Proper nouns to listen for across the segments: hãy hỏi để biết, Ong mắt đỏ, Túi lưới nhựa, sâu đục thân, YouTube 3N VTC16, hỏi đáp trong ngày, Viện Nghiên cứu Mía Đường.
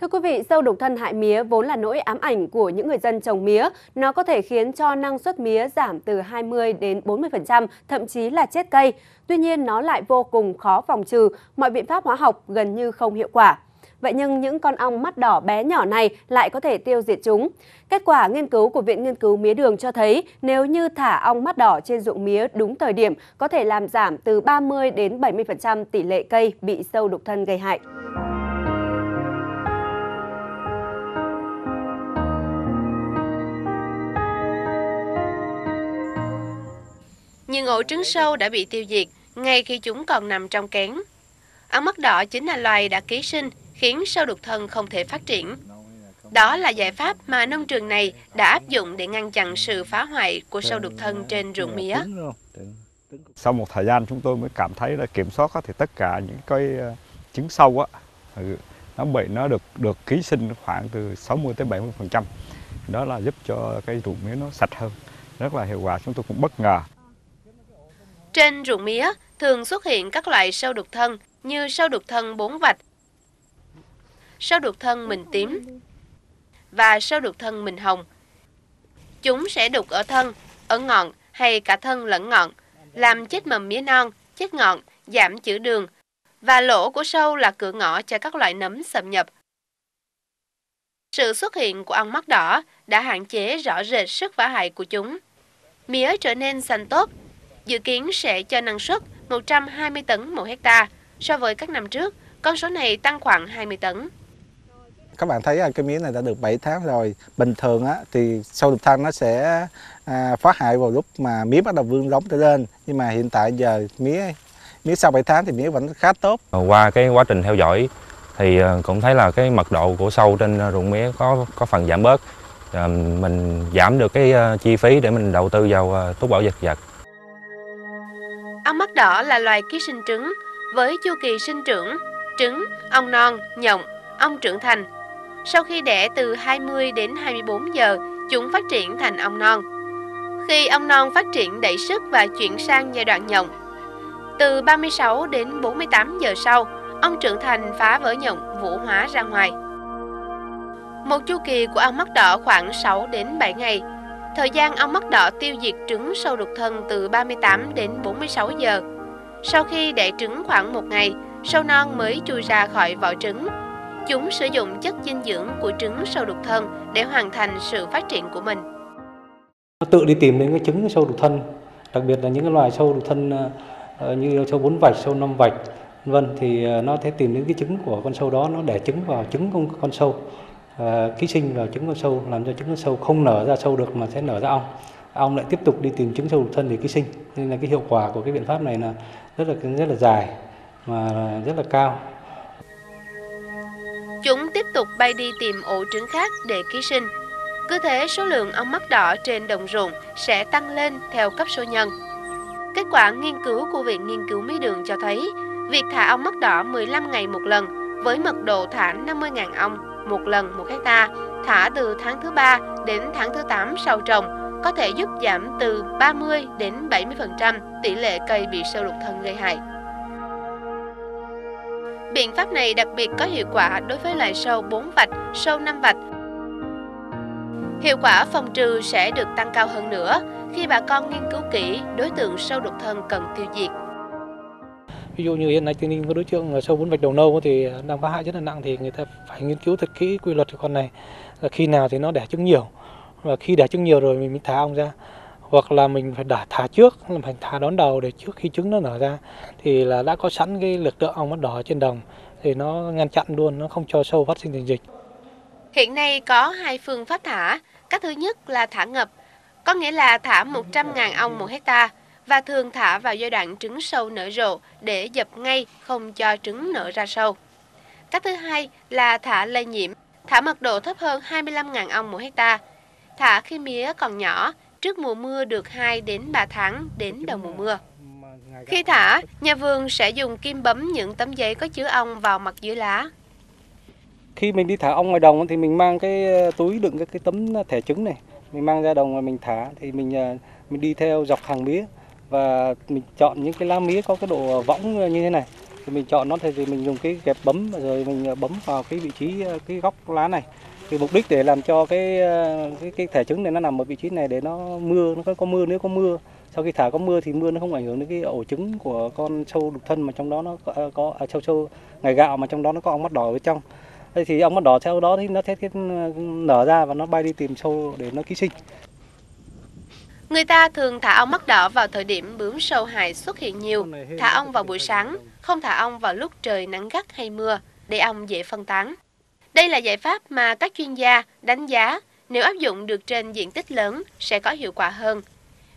Thưa quý vị, sâu đục thân hại mía vốn là nỗi ám ảnh của những người dân trồng mía. Nó có thể khiến cho năng suất mía giảm từ 20 đến 40%, thậm chí là chết cây. Tuy nhiên, nó lại vô cùng khó phòng trừ, mọi biện pháp hóa học gần như không hiệu quả. Vậy nhưng những con ong mắt đỏ bé nhỏ này lại có thể tiêu diệt chúng. Kết quả nghiên cứu của Viện Nghiên cứu Mía Đường cho thấy nếu như thả ong mắt đỏ trên ruộng mía đúng thời điểm có thể làm giảm từ 30 đến 70% tỷ lệ cây bị sâu đục thân gây hại. Những ổ trứng sâu đã bị tiêu diệt ngay khi chúng còn nằm trong kén. Ong mắt đỏ chính là loài đã ký sinh, khiến sâu đục thân không thể phát triển. Đó là giải pháp mà nông trường này đã áp dụng để ngăn chặn sự phá hoại của sâu đục thân trên ruộng mía. Sau một thời gian chúng tôi mới cảm thấy là kiểm soát thì tất cả những cái trứng sâu nó được ký sinh khoảng từ 60 tới 70%. Đó là giúp cho cái ruộng mía nó sạch hơn, rất là hiệu quả, chúng tôi cũng bất ngờ. Trên ruộng mía thường xuất hiện các loại sâu đục thân như sâu đục thân bốn vạch, sâu đục thân mình tím và sâu đục thân mình hồng. Chúng sẽ đục ở thân, ở ngọn hay cả thân lẫn ngọn, làm chết mầm mía non, chết ngọn, giảm trữ đường. Và lỗ của sâu là cửa ngõ cho các loại nấm xâm nhập. Sự xuất hiện của ong mắt đỏ đã hạn chế rõ rệt sức phá hại của chúng. Mía trở nên xanh tốt, dự kiến sẽ cho năng suất 120 tấn một hectare. So với các năm trước, con số này tăng khoảng 20 tấn. Các bạn thấy cái mía này đã được 7 tháng rồi. Bình thường thì sâu đục thân nó sẽ phá hại vào lúc mà mía bắt đầu vươn rống trở lên. Nhưng mà hiện tại giờ mía sau 7 tháng thì mía vẫn khá tốt. Qua cái quá trình theo dõi thì cũng thấy là cái mật độ của sâu trên ruộng mía có phần giảm bớt. Mình giảm được cái chi phí để mình đầu tư vào thuốc bảo vệ thực vật. Ong mắt đỏ là loài ký sinh trứng với chu kỳ sinh trưởng trứng, ong non, nhộng, ong trưởng thành. Sau khi đẻ từ 20 đến 24 giờ, chúng phát triển thành ong non. Khi ong non phát triển đẩy sức và chuyển sang giai đoạn nhộng. Từ 36 đến 48 giờ sau, ong trưởng thành phá vỡ nhộng vũ hóa ra ngoài. Một chu kỳ của ong mắt đỏ khoảng 6 đến 7 ngày. Thời gian ong mắt đỏ tiêu diệt trứng sâu đục thân từ 38 đến 46 giờ. Sau khi đẻ trứng khoảng 1 ngày, sâu non mới chui ra khỏi vỏ trứng. Chúng sử dụng chất dinh dưỡng của trứng sâu đục thân để hoàn thành sự phát triển của mình. Nó tự đi tìm đến cái trứng sâu đục thân, đặc biệt là những cái loài sâu đục thân như sâu 4 vạch, sâu 5 vạch, vân thì nó sẽ tìm đến cái trứng của con sâu đó, nó đẻ trứng vào trứng con sâu, ký sinh vào trứng con sâu, làm cho trứng con sâu không nở ra sâu được mà sẽ nở ra ong. Ong lại tiếp tục đi tìm trứng sâu đục thân để ký sinh. Nên là cái hiệu quả của cái biện pháp này là rất là dài, mà rất là cao. Chúng tiếp tục bay đi tìm ổ trứng khác để ký sinh. Cứ thế số lượng ong mắt đỏ trên đồng ruộng sẽ tăng lên theo cấp số nhân. Kết quả nghiên cứu của Viện Nghiên cứu Mía Đường cho thấy việc thả ong mắt đỏ 15 ngày một lần với mật độ thả 50.000 ong một lần một hectare, thả từ tháng thứ 3 đến tháng thứ 8 sau trồng, có thể giúp giảm từ 30 đến 70% tỷ lệ cây bị sâu đục thân gây hại. Biện pháp này đặc biệt có hiệu quả đối với loài sâu 4 vạch, sâu 5 vạch. Hiệu quả phòng trừ sẽ được tăng cao hơn nữa khi bà con nghiên cứu kỹ đối tượng sâu đục thân cần tiêu diệt. Ví dụ như hiện nay tình hình có đối tượng sâu 4 vạch đầu nâu thì đang phá hại rất là nặng, thì người ta phải nghiên cứu thật kỹ quy luật của con này, là khi nào thì nó đẻ trứng nhiều. Và khi đẻ trứng nhiều rồi mình mới thả ong ra, hoặc là mình phải thả trước, phải thả đón đầu để trước khi trứng nó nở ra thì là đã có sẵn cái lực lượng ong mắt đỏ trên đồng thì nó ngăn chặn luôn, nó không cho sâu phát sinh thành dịch. Hiện nay có hai phương pháp thả. Cách thứ nhất là thả ngập, có nghĩa là thả 100.000 ong một hectare và thường thả vào giai đoạn trứng sâu nở rộ để dập ngay không cho trứng nở ra sâu. Cách thứ hai là thả lây nhiễm, thả mật độ thấp hơn 25.000 ong một hectare. Thả khi mía còn nhỏ, trước mùa mưa được 2 đến 3 tháng đến đầu mùa mưa. Khi thả, nhà vườn sẽ dùng kim bấm những tấm giấy có chứa ong vào mặt dưới lá. Khi mình đi thả ong ngoài đồng thì mình mang cái túi đựng các cái tấm thẻ trứng này, mình mang ra đồng và mình thả, thì mình đi theo dọc hàng mía và mình chọn những cái lá mía có cái độ võng như thế này Thì mình chọn nó thì mình dùng cái kẹp bấm rồi mình bấm vào cái vị trí cái góc lá này. Thì mục đích để làm cho cái thẻ trứng này nó nằm ở vị trí này để nó mưa, nó có mưa, nếu có mưa sau khi thả có mưa thì mưa nó không ảnh hưởng đến cái ổ trứng của con trâu đục thân mà trong đó nó có trâu ngải gạo mà trong đó nó có ong mắt đỏ ở trong. Thế thì ong mắt đỏ theo đó thì nó sẽ nở ra và nó bay đi tìm trâu để nó ký sinh. Người ta thường thả ong mắt đỏ vào thời điểm bướm sâu hại xuất hiện nhiều, thả ong vào buổi sáng, không thả ong vào lúc trời nắng gắt hay mưa, để ong dễ phân tán. Đây là giải pháp mà các chuyên gia đánh giá nếu áp dụng được trên diện tích lớn sẽ có hiệu quả hơn.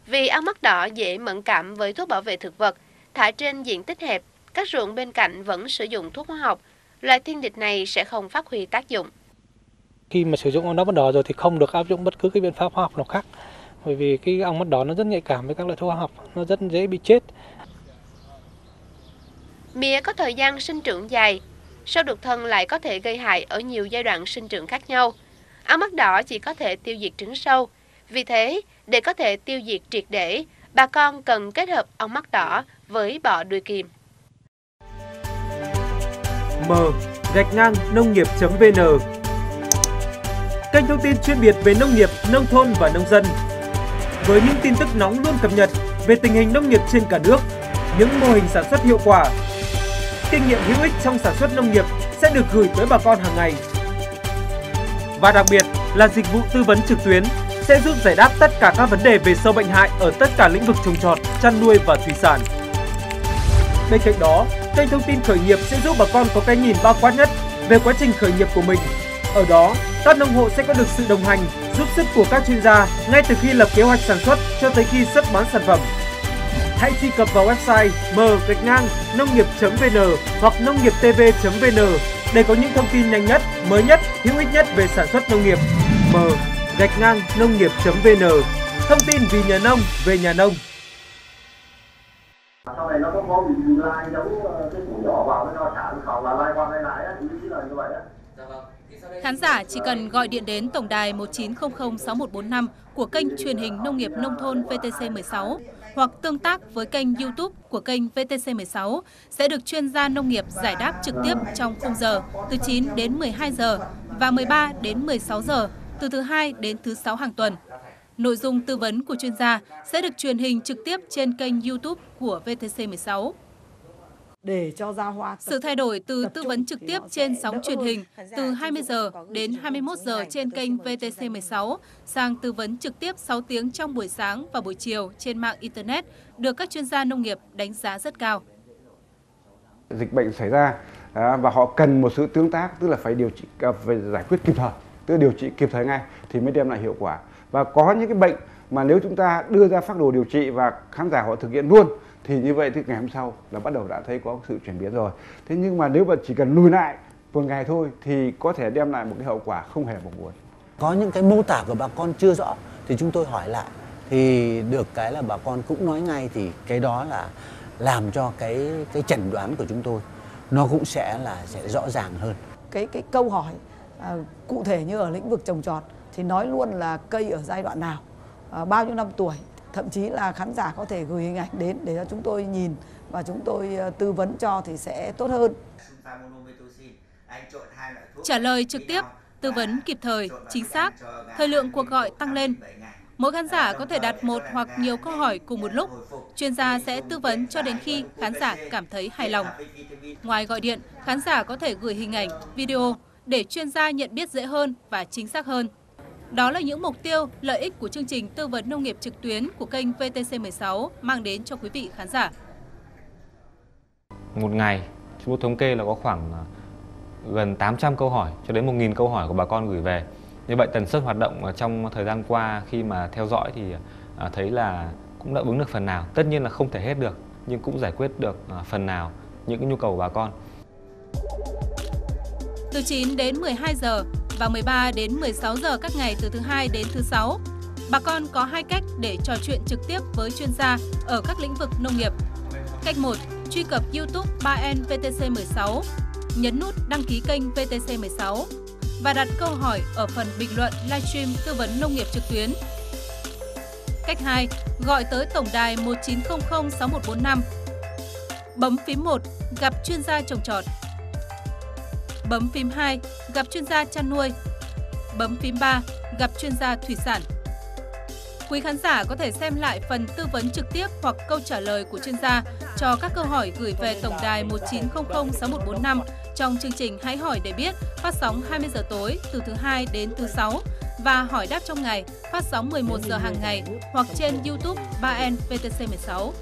Vì ong mắt đỏ dễ mẫn cảm với thuốc bảo vệ thực vật, thả trên diện tích hẹp, các ruộng bên cạnh vẫn sử dụng thuốc hóa học, loại thiên địch này sẽ không phát huy tác dụng. Khi mà sử dụng ong mắt đỏ rồi thì không được áp dụng bất cứ cái biện pháp hóa học nào khác. Bởi vì cái ong mắt đỏ nó rất nhạy cảm với các loại thuốc hóa học, nó rất dễ bị chết. Mía có thời gian sinh trưởng dài, sâu đục thân lại có thể gây hại ở nhiều giai đoạn sinh trưởng khác nhau. Ong mắt đỏ chỉ có thể tiêu diệt trứng sâu. Vì thế, để có thể tiêu diệt triệt để, bà con cần kết hợp ong mắt đỏ với bọ đuôi kìm. m/nông nghiệp.vn kênh thông tin chuyên biệt về nông nghiệp, nông thôn và nông dân. Với những tin tức nóng luôn cập nhật về tình hình nông nghiệp trên cả nước, những mô hình sản xuất hiệu quả, kinh nghiệm hữu ích trong sản xuất nông nghiệp sẽ được gửi tới bà con hàng ngày. Và đặc biệt là dịch vụ tư vấn trực tuyến sẽ giúp giải đáp tất cả các vấn đề về sâu bệnh hại ở tất cả lĩnh vực trồng trọt, chăn nuôi và thủy sản. Bên cạnh đó, kênh thông tin khởi nghiệp sẽ giúp bà con có cái nhìn bao quát nhất về quá trình khởi nghiệp của mình. Ở đó, các nông hộ sẽ có được sự đồng hành, giúp sức của các chuyên gia ngay từ khi lập kế hoạch sản xuất cho tới khi xuất bán sản phẩm. Hãy truy cập vào website m/nông nghiệp.vn hoặc nongnghieptv.vn để có những thông tin nhanh nhất, mới nhất, hữu ích nhất về sản xuất nông nghiệp. m/nongnghiep.vn thông tin vì nhà nông, về nhà nông. Sau này nó có lai giống cái củ nhỏ vào cái nó chả không là lai qua đây lại á, ý là như vậy á. Khán giả chỉ cần gọi điện đến tổng đài 19006145 của kênh truyền hình nông nghiệp nông thôn VTC16 hoặc tương tác với kênh YouTube của kênh VTC16 sẽ được chuyên gia nông nghiệp giải đáp trực tiếp trong khung giờ từ 9 đến 12 giờ và 13 đến 16 giờ từ thứ Hai đến thứ Sáu hàng tuần. Nội dung tư vấn của chuyên gia sẽ được truyền hình trực tiếp trên kênh YouTube của VTC16. Để cho ra hoa. Sự thay đổi từ tư vấn trực tiếp trên sóng truyền hình từ 20 giờ đến 21 giờ trên kênh VTC16 sang tư vấn trực tiếp 6 tiếng trong buổi sáng và buổi chiều trên mạng Internet được các chuyên gia nông nghiệp đánh giá rất cao. Dịch bệnh xảy ra và họ cần một sự tương tác, tức là phải điều trị, phải giải quyết kịp thời, tức là điều trị kịp thời ngay thì mới đem lại hiệu quả. Và có những cái bệnh mà nếu chúng ta đưa ra phác đồ điều trị và khán giả họ thực hiện luôn thì như vậy thì ngày hôm sau là bắt đầu đã thấy có sự chuyển biến rồi. Thế nhưng mà nếu mà chỉ cần lùi lại một ngày thôi thì có thể đem lại một cái hậu quả không hề mong muốn. Có những cái mô tả của bà con chưa rõ thì chúng tôi hỏi lại thì được cái là bà con cũng nói ngay, thì cái đó là làm cho cái chẩn đoán của chúng tôi nó cũng sẽ rõ ràng hơn. Cái câu hỏi cụ thể như ở lĩnh vực trồng trọt thì nói luôn là cây ở giai đoạn nào, bao nhiêu năm tuổi. Thậm chí là khán giả có thể gửi hình ảnh đến để cho chúng tôi nhìn và chúng tôi tư vấn cho thì sẽ tốt hơn. Trả lời trực tiếp, tư vấn kịp thời, chính xác, thời lượng cuộc gọi tăng lên. Mỗi khán giả có thể đặt một hoặc nhiều câu hỏi cùng một lúc. Chuyên gia sẽ tư vấn cho đến khi khán giả cảm thấy hài lòng. Ngoài gọi điện, khán giả có thể gửi hình ảnh, video để chuyên gia nhận biết dễ hơn và chính xác hơn. Đó là những mục tiêu, lợi ích của chương trình tư vấn nông nghiệp trực tuyến của kênh VTC16 mang đến cho quý vị khán giả. Một ngày, chúng tôi thống kê là có khoảng gần 800 câu hỏi cho đến 1.000 câu hỏi của bà con gửi về. Như vậy tần suất hoạt động trong thời gian qua khi mà theo dõi thì thấy là cũng đã đáp ứng được phần nào. Tất nhiên là không thể hết được, nhưng cũng giải quyết được phần nào những cái nhu cầu của bà con. Từ 9 đến 12 giờ, và 13 đến 16 giờ các ngày từ thứ Hai đến thứ Sáu. Bà con có hai cách để trò chuyện trực tiếp với chuyên gia ở các lĩnh vực nông nghiệp. Cách 1, truy cập YouTube 3N VTC16, nhấn nút đăng ký kênh VTC16 và đặt câu hỏi ở phần bình luận livestream tư vấn nông nghiệp trực tuyến. Cách 2, gọi tới tổng đài 19006145. Bấm phím 1 gặp chuyên gia trồng trọt. Bấm phím 2, gặp chuyên gia chăn nuôi. Bấm phím 3, gặp chuyên gia thủy sản. Quý khán giả có thể xem lại phần tư vấn trực tiếp hoặc câu trả lời của chuyên gia cho các câu hỏi gửi về tổng đài 19006145 trong chương trình Hãy hỏi để biết, phát sóng 20 giờ tối từ thứ 2 đến thứ 6 và hỏi đáp trong ngày, phát sóng 11 giờ hàng ngày hoặc trên YouTube 3N VTC16.